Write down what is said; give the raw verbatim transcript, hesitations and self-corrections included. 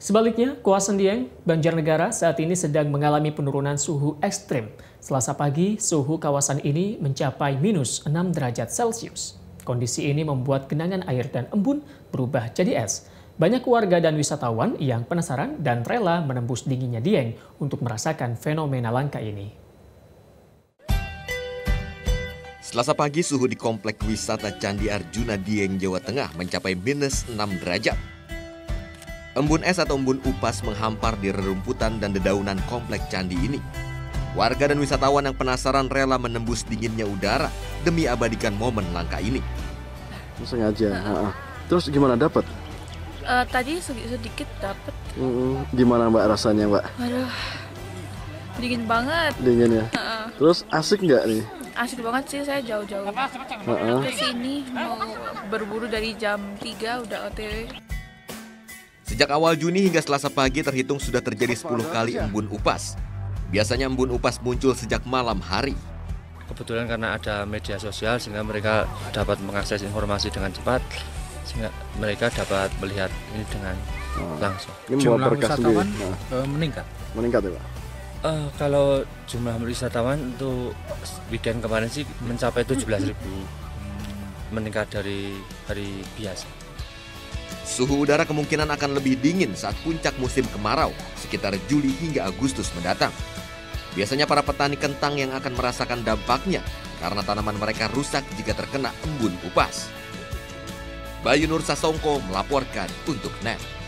Sebaliknya, kawasan Dieng, Banjarnegara saat ini sedang mengalami penurunan suhu ekstrim. Selasa pagi, suhu kawasan ini mencapai minus enam derajat Celcius. Kondisi ini membuat genangan air dan embun berubah jadi es. Banyak warga dan wisatawan yang penasaran dan rela menembus dinginnya Dieng untuk merasakan fenomena langka ini. Selasa pagi, suhu di Komplek Wisata Candi Arjuna Dieng, Jawa Tengah mencapai minus enam derajat. Embun es atau embun upas menghampar di rerumputan dan dedaunan komplek candi ini. Warga dan wisatawan yang penasaran rela menembus dinginnya udara demi abadikan momen langka ini. Sengaja. Nah. Terus gimana dapat? Uh, tadi sedikit dapat. Uh, gimana Mbak rasanya Mbak? Aduh, dingin banget. Dingin ya. Uh. Terus asik nggak nih? Asik banget sih, saya jauh-jauh uh-uh. ke sini mau berburu dari jam tiga udah O T W. Sejak awal Juni hingga Selasa pagi terhitung sudah terjadi sepuluh kali embun upas. Biasanya embun upas muncul sejak malam hari. Kebetulan karena ada media sosial sehingga mereka dapat mengakses informasi dengan cepat, sehingga mereka dapat melihat ini dengan langsung. Ini jumlah wisatawan nah. meningkat. Meningkat ya Pak? Uh, kalau jumlah wisatawan untuk weekend kemarin sih mencapai tujuh belas ribu, meningkat dari hari biasa. Suhu udara kemungkinan akan lebih dingin saat puncak musim kemarau, sekitar Juli hingga Agustus mendatang. Biasanya para petani kentang yang akan merasakan dampaknya karena tanaman mereka rusak jika terkena embun upas. Bayu Nursasongko melaporkan untuk N A.